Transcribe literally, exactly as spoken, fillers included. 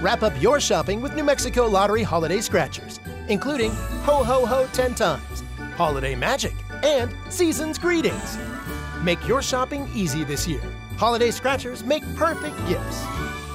Wrap up your shopping with New Mexico Lottery Holiday Scratchers, including Ho Ho Ho ten times, Holiday Magic, and Season's Greetings. Make your shopping easy this year. Holiday Scratchers make perfect gifts.